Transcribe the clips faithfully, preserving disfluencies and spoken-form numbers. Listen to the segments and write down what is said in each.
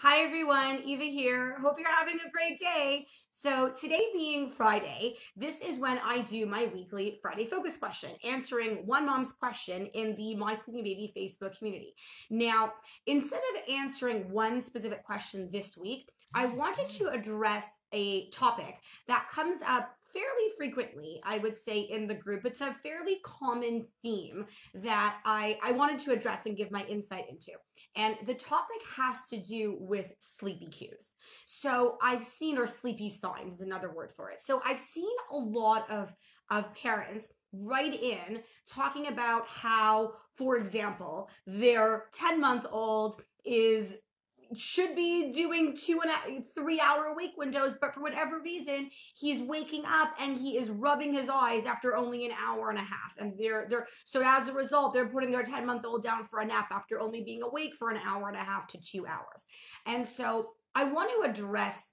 Hi everyone, Eva here. Hope you're having a great day. So today being Friday, this is when I do my weekly Friday focus question, answering one mom's question in the My Sleeping Baby Facebook community. Now, instead of answering one specific question this week, I wanted to address a topic that comes up fairly frequently, I would say, in the group. It's a fairly common theme that I, I wanted to address and give my insight into. And the topic has to do with sleepy cues. So I've seen, or sleepy signs is another word for it. So I've seen a lot of, of parents write in talking about how, for example, their ten month old is should be doing two and three hour wake windows, but for whatever reason, he's waking up and he is rubbing his eyes after only an hour and a half. And they're, they're, so as a result, they're putting their ten month old down for a nap after only being awake for an hour and a half to two hours. And so I want to address,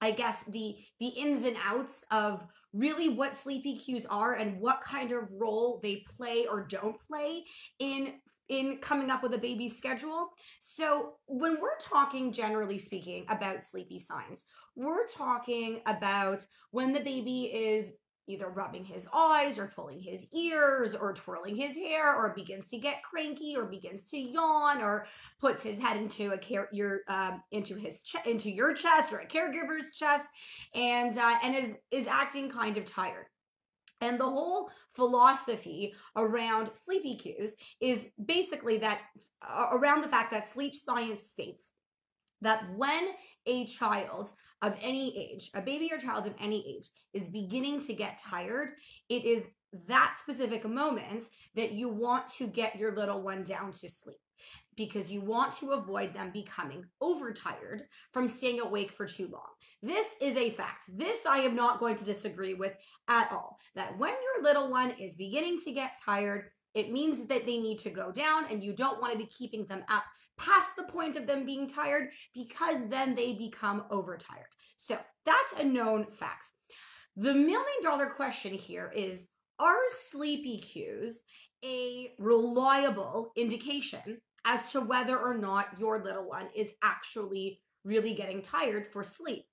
I guess, the, the ins and outs of really what sleepy cues are and what kind of role they play or don't play in in coming up with a baby schedule. So when we're talking, generally speaking, about sleepy signs, we're talking about when the baby is either rubbing his eyes or pulling his ears or twirling his hair or begins to get cranky or begins to yawn or puts his head into a care your um into his chest into your chest or a caregiver's chest and uh, and is is acting kind of tired. And the whole philosophy around sleepy cues is basically that uh, around the fact that sleep science states that when a child of any age, a baby or child of any age, is beginning to get tired, it is that specific moment that you want to get your little one down to sleep, because you want to avoid them becoming overtired from staying awake for too long. This is a fact. This I am not going to disagree with at all, that when your little one is beginning to get tired, it means that they need to go down, and you don't want to be keeping them up past the point of them being tired, because then they become overtired. So that's a known fact. The million dollar question here is, are sleepy cues a reliable indication as to whether or not your little one is actually really getting tired for sleep?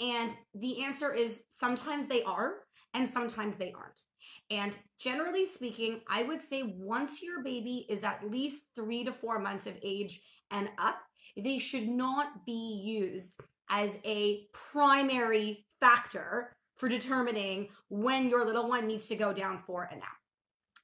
And the answer is sometimes they are and sometimes they aren't. And generally speaking, I would say once your baby is at least three to four months of age and up, they should not be used as a primary factor for determining when your little one needs to go down for a nap.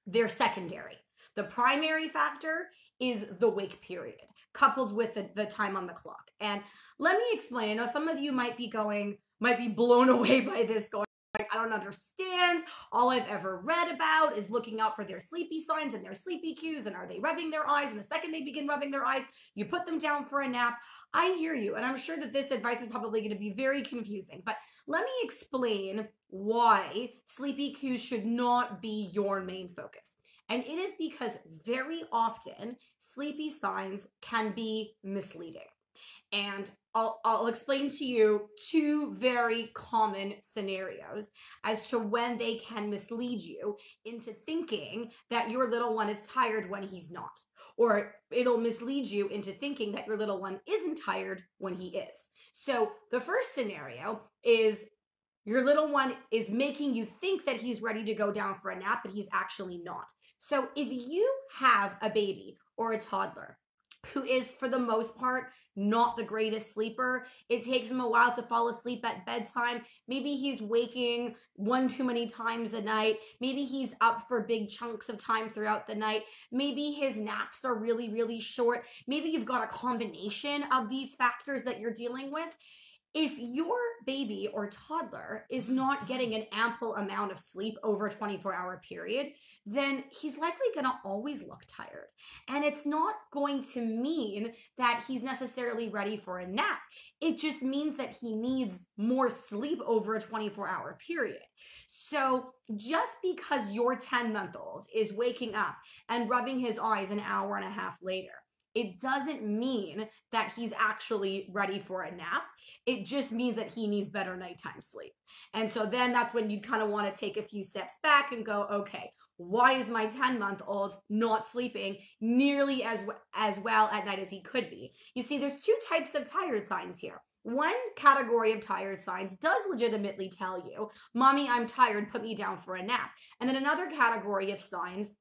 They're secondary. The primary factor is the wake period, coupled with the, the time on the clock. And let me explain. I know some of you might be going, might be blown away by this, going, I don't understand. All I've ever read about is looking out for their sleepy signs and their sleepy cues, and are they rubbing their eyes? And the second they begin rubbing their eyes, you put them down for a nap. I hear you, and I'm sure that this advice is probably going to be very confusing, but let me explain why sleepy cues should not be your main focus. And it is because very often sleepy signs can be misleading. And I'll, I'll explain to you two very common scenarios as to when they can mislead you into thinking that your little one is tired when he's not, or it'll mislead you into thinking that your little one isn't tired when he is. So the first scenario is your little one is making you think that he's ready to go down for a nap, but he's actually not. So if you have a baby or a toddler who is, for the most part, not the greatest sleeper, it takes him a while to fall asleep at bedtime, maybe he's waking one too many times a night, maybe he's up for big chunks of time throughout the night, maybe his naps are really, really short, maybe you've got a combination of these factors that you're dealing with. If your baby or toddler is not getting an ample amount of sleep over a twenty-four hour period, then he's likely going to always look tired. And it's not going to mean that he's necessarily ready for a nap. It just means that he needs more sleep over a twenty-four hour period. So just because your ten month old is waking up and rubbing his eyes an hour and a half later, it doesn't mean that he's actually ready for a nap. It just means that he needs better nighttime sleep. And so then that's when you'd kind of want to take a few steps back and go, okay, why is my ten month old not sleeping nearly as, as well at night as he could be? You see, there's two types of tired signs here. One category of tired signs does legitimately tell you, mommy, I'm tired, put me down for a nap. And then another category of signs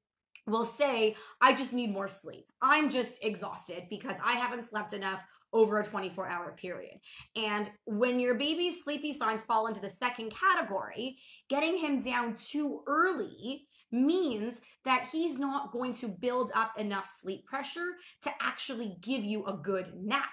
will say, I just need more sleep. I'm just exhausted because I haven't slept enough over a twenty-four hour period. And when your baby's sleepy signs fall into the second category, getting him down too early means that he's not going to build up enough sleep pressure to actually give you a good nap.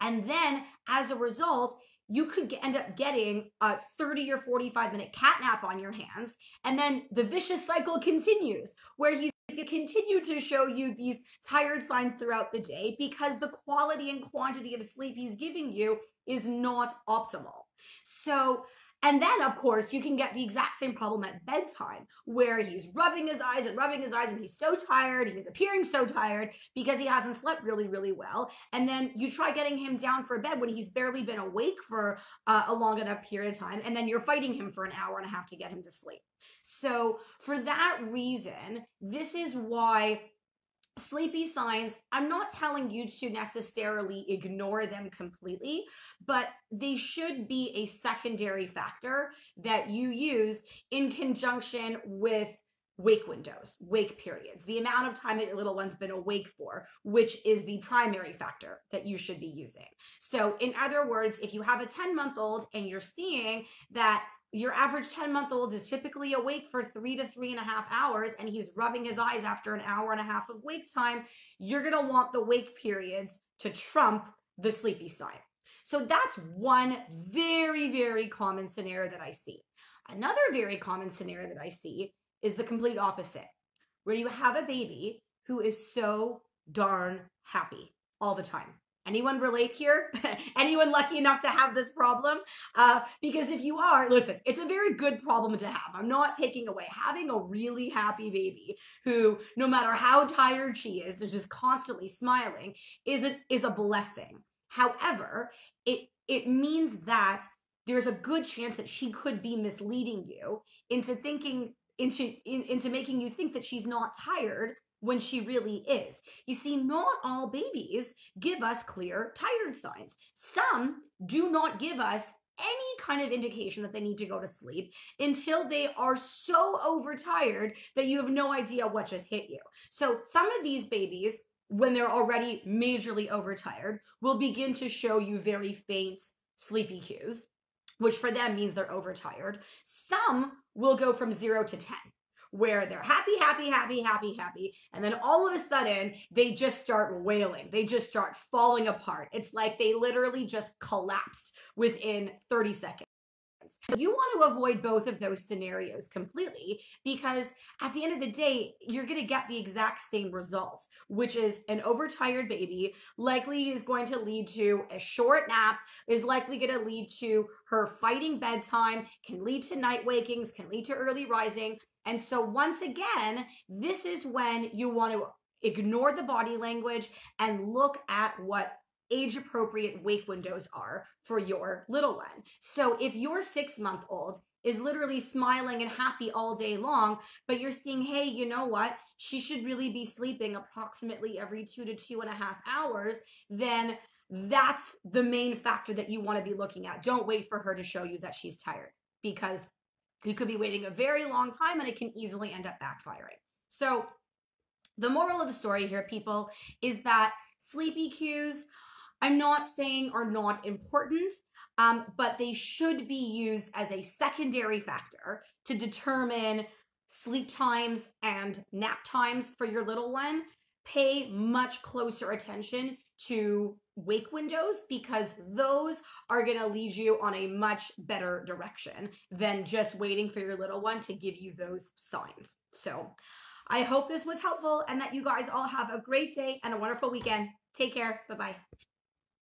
And then as a result, you could get, end up getting a thirty or forty-five minute cat nap on your hands. And then the vicious cycle continues where he's going to continue to show you these tired signs throughout the day because the quality and quantity of sleep he's giving you is not optimal. So, and then of course you can get the exact same problem at bedtime where he's rubbing his eyes and rubbing his eyes and he's so tired, he's appearing so tired because he hasn't slept really, really well. And then you try getting him down for bed when he's barely been awake for uh, a long enough period of time. And then you're fighting him for an hour and a half to get him to sleep. So for that reason, this is why sleepy signs, I'm not telling you to necessarily ignore them completely, but they should be a secondary factor that you use in conjunction with wake windows, wake periods, the amount of time that your little one's been awake for, which is the primary factor that you should be using. So in other words, if you have a ten month old and you're seeing that your average ten month old is typically awake for three to three and a half hours, and he's rubbing his eyes after an hour and a half of wake time, you're gonna want the wake periods to trump the sleepy sign. So that's one very, very common scenario that I see. Another very common scenario that I see is the complete opposite, where you have a baby who is so darn happy all the time. Anyone relate here? Anyone lucky enough to have this problem? Uh, because if you are, listen, it's a very good problem to have. I'm not taking away. Having a really happy baby who, no matter how tired she is, is just constantly smiling is a, is a blessing. However, it, it means that there's a good chance that she could be misleading you into thinking, into, in, into making you think that she's not tired when she really is. You see, not all babies give us clear tired signs. Some do not give us any kind of indication that they need to go to sleep until they are so overtired that you have no idea what just hit you. So some of these babies, when they're already majorly overtired, will begin to show you very faint sleepy cues, which for them means they're overtired. Some will go from zero to ten. Where they're happy, happy, happy, happy, happy. And then all of a sudden, they just start wailing. They just start falling apart. It's like they literally just collapsed within thirty seconds. You want to avoid both of those scenarios completely because at the end of the day, you're going to get the exact same result, which is an overtired baby likely is going to lead to a short nap, is likely going to lead to her fighting bedtime, can lead to night wakings, can lead to early rising. And so once again, this is when you want to ignore the body language and look at what age-appropriate wake windows are for your little one. So if your six month old is literally smiling and happy all day long, but you're seeing, hey, you know what? She should really be sleeping approximately every two to two and a half hours, then that's the main factor that you want to be looking at. Don't wait for her to show you that she's tired because you could be waiting a very long time and it can easily end up backfiring. So the moral of the story here, people, is that sleepy cues, I'm not saying are not important, um, but they should be used as a secondary factor to determine sleep times and nap times for your little one. Pay much closer attention to wake windows because those are going to lead you on a much better direction than just waiting for your little one to give you those signs. So I hope this was helpful and that you guys all have a great day and a wonderful weekend. Take care. Bye-bye.